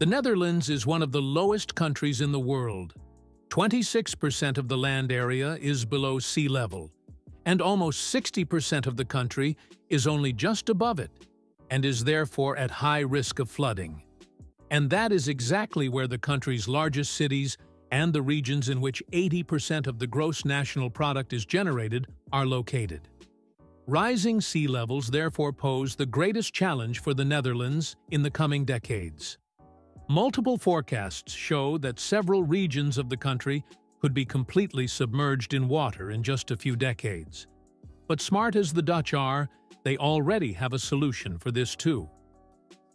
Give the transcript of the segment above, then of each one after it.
The Netherlands is one of the lowest countries in the world. 26% of the land area is below sea level, and almost 60% of the country is only just above it, and is therefore at high risk of flooding. And that is exactly where the country's largest cities and the regions in which 80% of the gross national product is generated are located. Rising sea levels therefore pose the greatest challenge for the Netherlands in the coming decades. Multiple forecasts show that several regions of the country could be completely submerged in water in just a few decades. But smart as the Dutch are, they already have a solution for this too.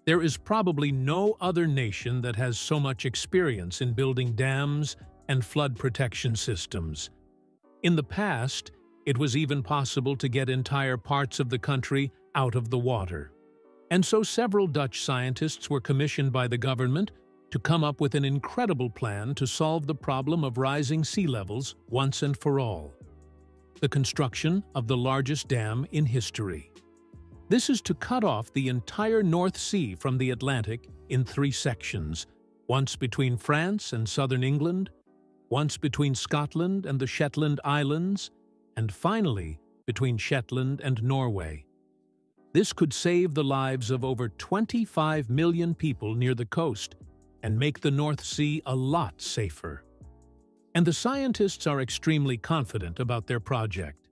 There is probably no other nation that has so much experience in building dams and flood protection systems. In the past, it was even possible to get entire parts of the country out of the water. And so several Dutch scientists were commissioned by the government to come up with an incredible plan to solve the problem of rising sea levels once and for all: the construction of the largest dam in history. This is to cut off the entire North Sea from the Atlantic in three sections, once between France and southern England, once between Scotland and the Shetland Islands, and finally between Shetland and Norway. This could save the lives of over 25 million people near the coast and make the North Sea a lot safer. And the scientists are extremely confident about their project.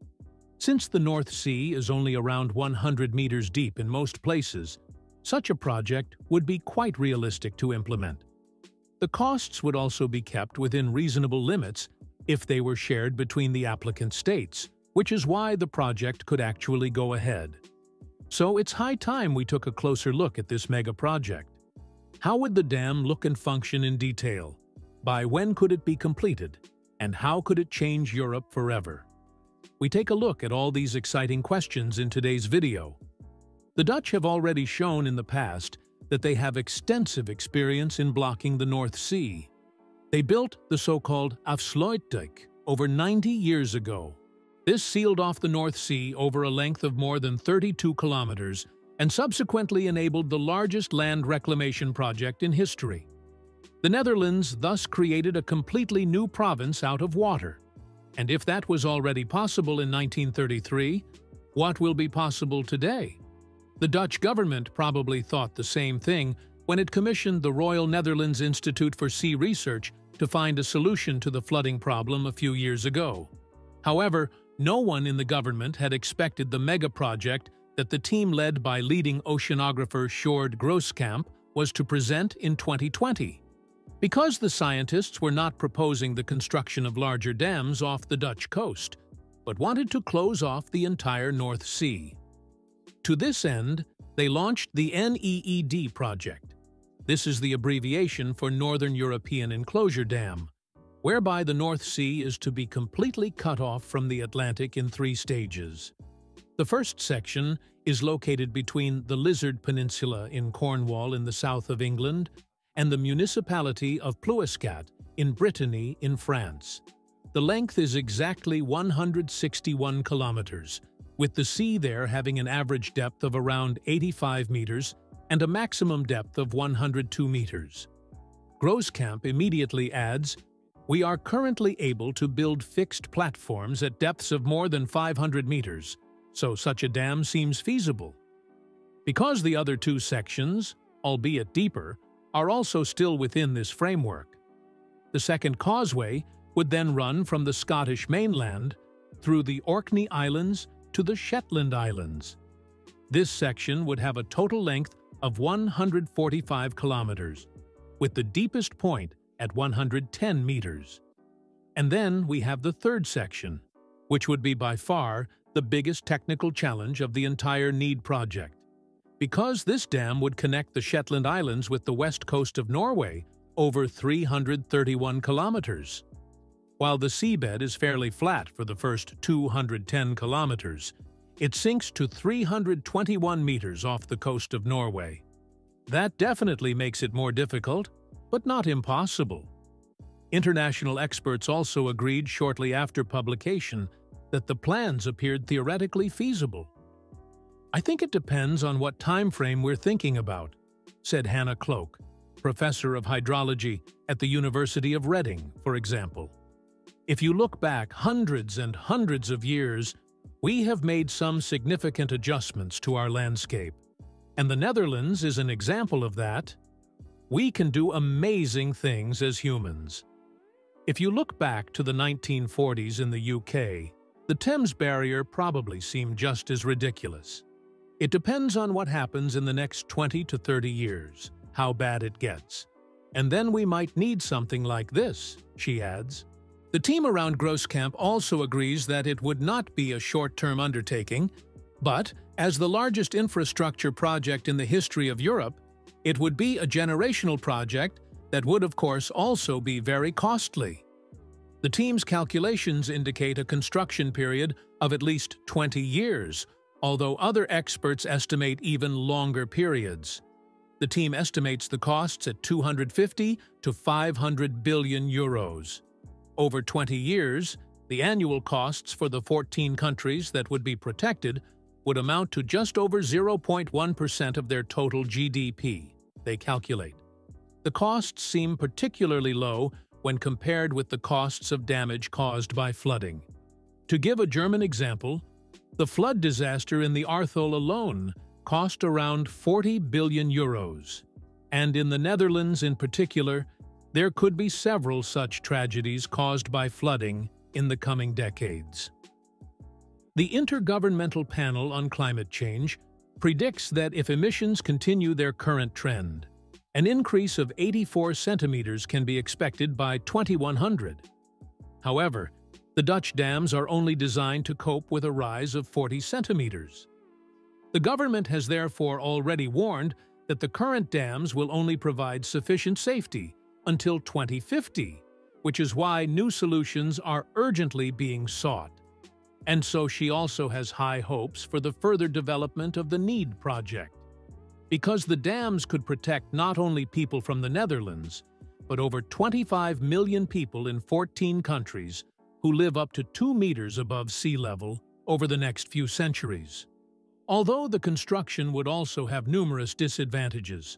Since the North Sea is only around 100 meters deep in most places, such a project would be quite realistic to implement. The costs would also be kept within reasonable limits if they were shared between the applicant states, which is why the project could actually go ahead. So it's high time we took a closer look at this mega project. How would the dam look and function in detail? By when could it be completed? And how could it change Europe forever? We take a look at all these exciting questions in today's video. The Dutch have already shown in the past that they have extensive experience in blocking the North Sea. They built the so-called Afsluitdijk over 90 years ago. This sealed off the North Sea over a length of more than 32 kilometers and subsequently enabled the largest land reclamation project in history. The Netherlands thus created a completely new province out of water. And if that was already possible in 1933, what will be possible today? The Dutch government probably thought the same thing when it commissioned the Royal Netherlands Institute for Sea Research to find a solution to the flooding problem a few years ago. However, no one in the government had expected the mega project that the team led by leading oceanographer Sjoerd Groeskamp was to present in 2020. Because the scientists were not proposing the construction of larger dams off the Dutch coast, but wanted to close off the entire North Sea. To this end, they launched the NEED project. This is the abbreviation for Northern European Enclosure Dam, whereby the North Sea is to be completely cut off from the Atlantic in three stages. The first section is located between the Lizard Peninsula in Cornwall in the south of England and the municipality of Plouescat in Brittany in France. The length is exactly 161 kilometers, with the sea there having an average depth of around 85 meters and a maximum depth of 102 meters. Groeskamp immediately adds, "We are currently able to build fixed platforms at depths of more than 500 meters, so such a dam seems feasible." Because the other two sections, albeit deeper, are also still within this framework, the second causeway would then run from the Scottish mainland through the Orkney Islands to the Shetland Islands. This section would have a total length of 145 kilometers, with the deepest point at 110 meters. And then we have the third section, which would be by far the biggest technical challenge of the entire NEED project. Because this dam would connect the Shetland Islands with the west coast of Norway over 331 kilometers. While the seabed is fairly flat for the first 210 kilometers, it sinks to 321 meters off the coast of Norway. That definitely makes it more difficult, but not impossible. International experts also agreed shortly after publication that the plans appeared theoretically feasible. "I think it depends on what time frame we're thinking about," said Hannah Cloke, professor of hydrology at the University of Reading, for example. If you look back hundreds and hundreds of years, we have made some significant adjustments to our landscape, and the Netherlands is an example of that. We can do amazing things as humans. If you look back to the 1940s in the UK, the Thames barrier probably seemed just as ridiculous. It depends on what happens in the next 20 to 30 years, how bad it gets. And then we might need something like this, she adds. The team around Groeskamp also agrees that it would not be a short-term undertaking, but as the largest infrastructure project in the history of Europe, it would be a generational project that would, of course, also be very costly. The team's calculations indicate a construction period of at least 20 years, although other experts estimate even longer periods. The team estimates the costs at 250 to 500 billion euros. Over 20 years, the annual costs for the 14 countries that would be protected would amount to just over 0.1% of their total GDP, they calculate. The costs seem particularly low when compared with the costs of damage caused by flooding. To give a German example, the flood disaster in the Arthol alone cost around 40 billion euros. And in the Netherlands in particular, there could be several such tragedies caused by flooding in the coming decades. The Intergovernmental Panel on Climate Change predicts that if emissions continue their current trend, an increase of 84 centimeters can be expected by 2100. However, the Dutch dams are only designed to cope with a rise of 40 centimeters. The government has therefore already warned that the current dams will only provide sufficient safety until 2050, which is why new solutions are urgently being sought. And so she also has high hopes for the further development of the NEED project, because the dams could protect not only people from the Netherlands, but over 25 million people in 14 countries who live up to 2 meters above sea level over the next few centuries. Although the construction would also have numerous disadvantages,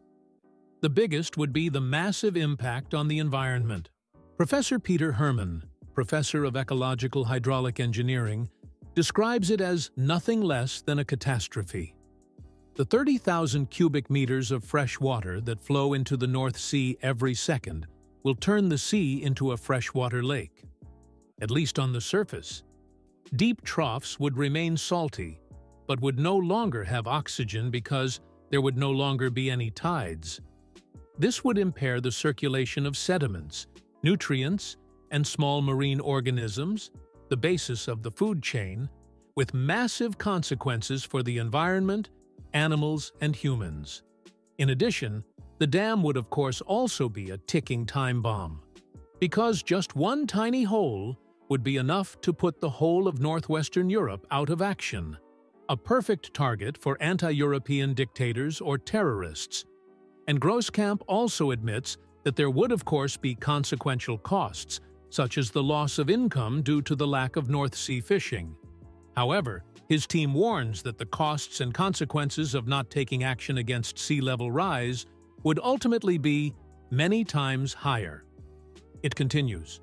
the biggest would be the massive impact on the environment. Professor Peter Herman, professor of ecological hydraulic engineering, describes it as nothing less than a catastrophe. The 30,000 cubic meters of fresh water that flow into the North Sea every second will turn the sea into a freshwater lake, at least on the surface. Deep troughs would remain salty, but would no longer have oxygen because there would no longer be any tides. This would impair the circulation of sediments, nutrients, and small marine organisms, the basis of the food chain, with massive consequences for the environment, animals, and humans. In addition, the dam would of course also be a ticking time bomb, because just one tiny hole would be enough to put the whole of northwestern Europe out of action, a perfect target for anti-European dictators or terrorists. And Groeskamp also admits that there would of course be consequential costs, such as the loss of income due to the lack of North Sea fishing. However, his team warns that the costs and consequences of not taking action against sea level rise would ultimately be many times higher. It continues.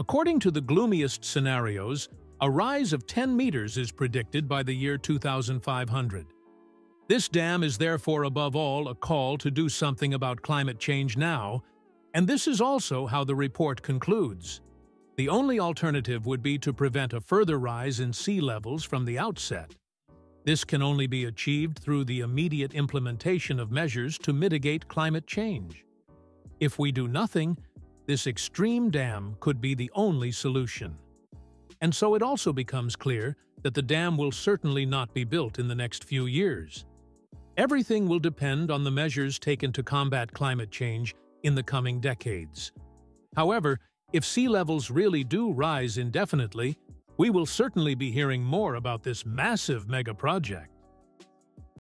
According to the gloomiest scenarios, a rise of 10 meters is predicted by the year 2500. This dam is therefore above all a call to do something about climate change now, and this is also how the report concludes. The only alternative would be to prevent a further rise in sea levels from the outset. This can only be achieved through the immediate implementation of measures to mitigate climate change. If we do nothing, this extreme dam could be the only solution. And so it also becomes clear that the dam will certainly not be built in the next few years. Everything will depend on the measures taken to combat climate change in the coming decades. However, if sea levels really do rise indefinitely, we will certainly be hearing more about this massive mega project.